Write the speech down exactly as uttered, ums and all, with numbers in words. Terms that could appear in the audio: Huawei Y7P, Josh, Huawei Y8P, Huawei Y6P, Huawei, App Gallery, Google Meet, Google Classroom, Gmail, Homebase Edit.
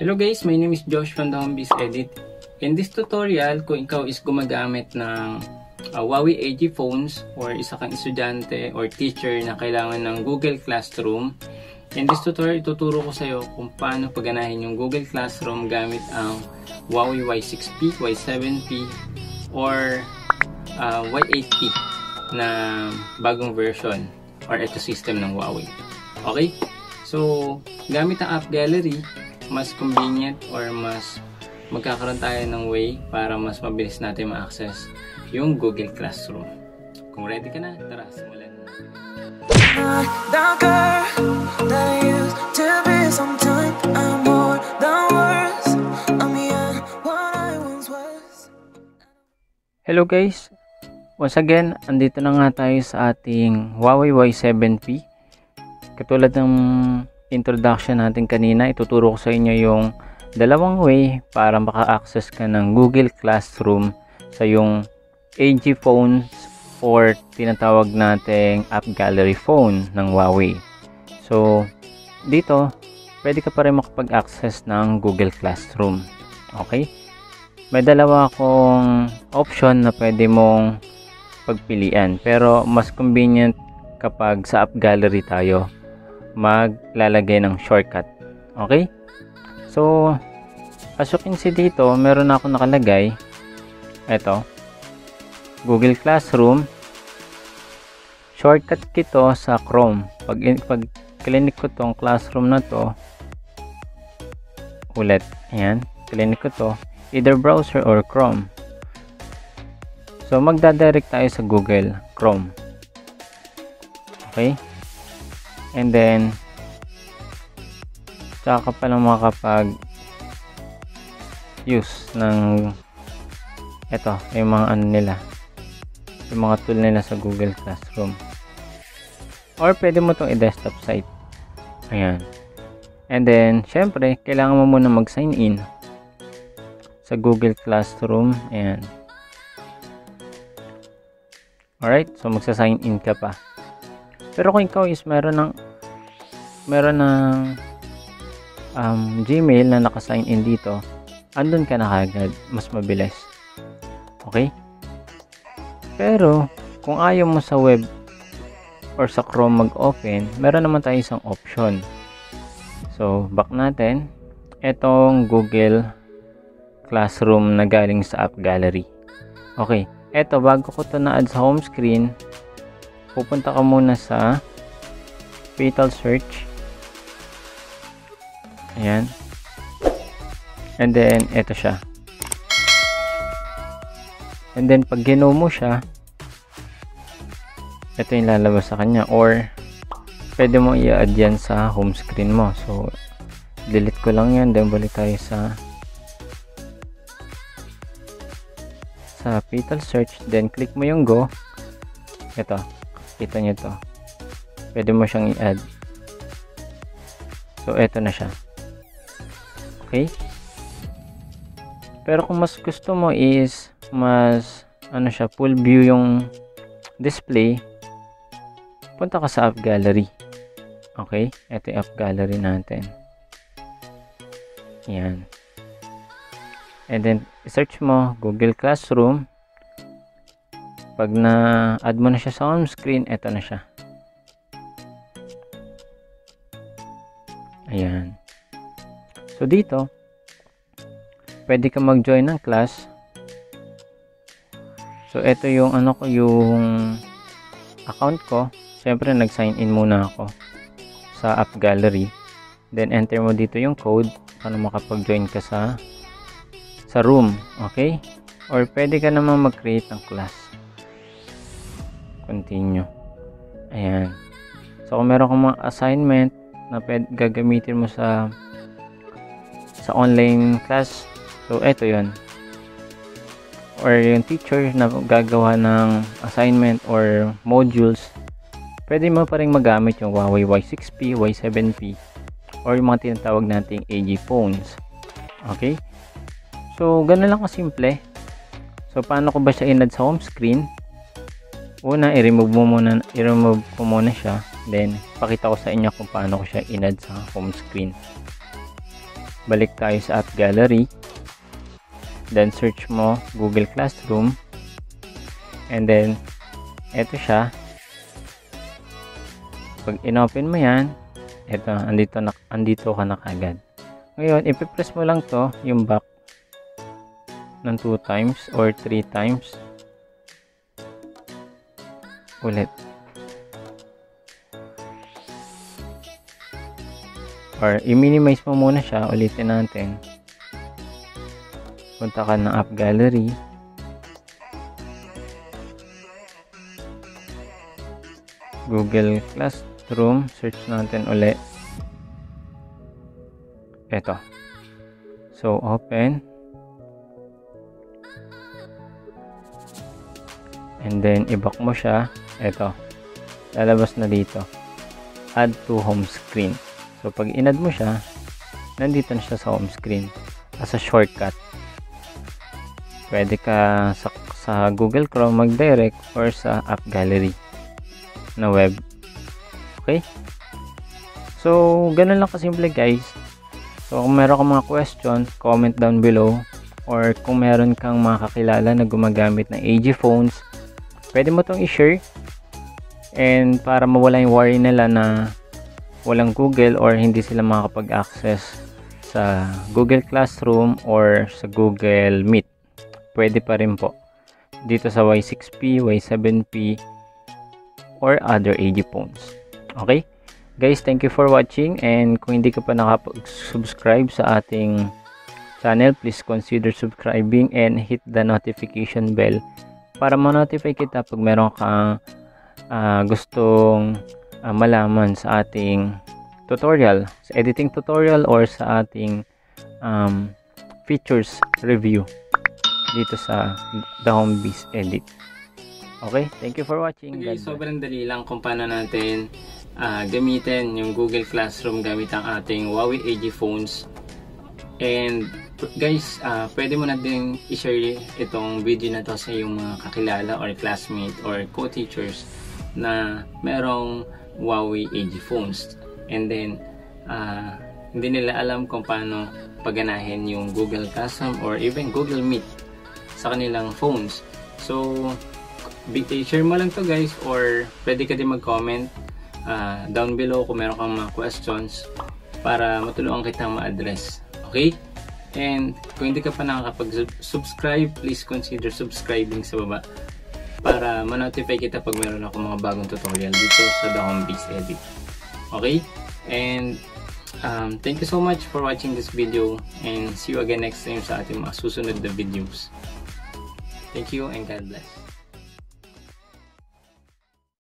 Hello guys, my name is Josh from the Homebase Edit. In this tutorial, kung ikaw is gumagamit ng uh, Huawei A G phones or isa kang estudyante or teacher na kailangan ng Google Classroom, in this tutorial, ituturo ko sa iyo kung paano pagganahin yung Google Classroom gamit ang Huawei Y six P, Y seven P, or uh, Y eight P na bagong version or ecosystem ng Huawei. Okay? So, gamit ang App Gallery, mas convenient or mas magkakaroon tayo ng way para mas mabilis natin ma-access yung Google Classroom. Kung ready ka na, tara, simulan na. Hello guys! Once again, andito na nga tayo sa ating Huawei Y seven P. Katulad ng introduction natin kanina, ituturo ko sa inyo yung dalawang way para maka-access ka ng Google Classroom sa yung A G phones or tinatawag nating App Gallery phone ng Huawei. So, dito, pwede ka pa rin makapag-access ng Google Classroom. Okay? May dalawa akong option na pwede mong pagpilian, pero mas convenient kapag sa App Gallery tayo maglalagay ng shortcut. Okay? So, as you can see dito, meron ako nakalagay. Ito. Google Classroom. Shortcut kito sa Chrome. Pag, pag clinic ko tong classroom na to, ulit. Ayan. Clinic ko to. Either browser or Chrome. So, magdadirect tayo sa Google Chrome. Okay? And then, tsaka pa lang makakapag-use ng eto, yung mga ano nila, yung mga tool nila sa Google Classroom. Or pwede mo itong i-desktop site. Ayan. And then, syempre, kailangan mo muna mag-sign in sa Google Classroom. Ayan. Alright, so magsa-sign in ka pa. Pero kung ikaw is meron ng meron ng um, Gmail na naka-sign in dito, andun ka na kagad, mas mabilis. Okay? Pero kung ayaw mo sa web or sa Chrome mag-open, meron naman tayo isang option. So, back natin etong Google Classroom na galing sa App Gallery. Okay, eto bago ko to na-add sa home screen, pupunta ka muna sa Fatal Search. Ayan. And then, eto siya. And then, pag ginaw mo siya, eto yung lalabas sa kanya. Or, pwede mo i-add yan sa home screen mo. So, delete ko lang yan. Then, balik tayo sa sa Fatal Search. Then, click mo yung go. Eto. Kita nyo to. Pwede mo siyang i-add. So, eto na siya. Okay? Pero kung mas gusto mo is mas ano siya, full view yung display, punta ka sa App Gallery. Okay? Eto yung App Gallery natin. Yan. And then, search mo Google Classroom. Pag na-add mo na siya sa home screen, eto na siya. Ayan. So, dito, pwede ka mag-join ng class. So, eto yung ano ko, yung account ko. Siyempre, nag-sign in muna ako sa App Gallery. Then, enter mo dito yung code para makapag-join ka sa sa room. Okay? Or, pwede ka naman mag-create ng class. Continue. Ayan. So, kung meron kang mga assignment na pwede gagamitin mo sa sa online class, so, eto yun. Or yung teacher na gagawa ng assignment or modules, pwede mo pa rin magamit yung Huawei Y six P, Y seven P, or yung mga tinatawag nating A G phones. Okay? So, ganun lang kasimple. So, paano ko ba siya in-add sa home screen? Una, i-remove mo muna, i-remove ko muna siya. Then, pakita ko sa inyo kung paano ko siya in-add sa home screen. balik tayo sa App Gallery, then search mo Google Classroom, and then eto siya. Pag inopen mo yan, eto, andito, na, andito ka na kagad. Ngayon, ipipress mo lang to, yung back ng two times or three times ulit, or i-minimize mo muna siya. Ulitin natin, punta ka ng App Gallery, Google Classroom, search natin ulit, eto, so open, and then i-back mo siya, eto, lalabas na dito, add to home screen. So, pag in-add mo siya, nandito na siya sa home screen as a shortcut. Pwede ka sa, sa Google Chrome mag-direct or sa App Gallery na web. Okay? So, ganun lang kasimple, guys. So, kung meron kang mga questions, comment down below. Or kung meron kang mga kakilala na gumagamit ng A G phones, pwede mo itong i-share. And para mawala yung worry nila na walang Google or hindi sila makakapag-access sa Google Classroom or sa Google Meet, pwede pa rin po dito sa Y six P, Y seven P or other A G phones. Okay guys, thank you for watching, and kung hindi ka pa nakapag-subscribe sa ating channel, please consider subscribing and hit the notification bell para ma-notify kita pag meron kang uh, gustong Uh, malaman sa ating tutorial, sa editing tutorial or sa ating um, features review dito sa the Homebase Edit. Okay, thank you for watching. Okay, sobrang dali lang kung paano natin uh, gamitin yung Google Classroom gamit ang ating Huawei A G phones. And guys, uh, pwede mo na din i-share itong video na to sa iyong mga kakilala or classmate or co-teachers na merong Huawei A G phones, and then uh, hindi nila alam kung paano paganahin yung Google Classroom or even Google Meet sa kanilang phones. So share mo lang to guys, or pwede ka din mag-comment uh, down below kung meron kang mga questions para matulungan kita ma-address. Okay? And kung hindi ka pa nakakapag-subscribe, please consider subscribing sa baba para ma-notify kita pag meron ako mga bagong tutorial dito sa The Homebase Edit. Okay? And um, thank you so much for watching this video, and see you again next time sa ating mga susunod na videos. Thank you and God bless.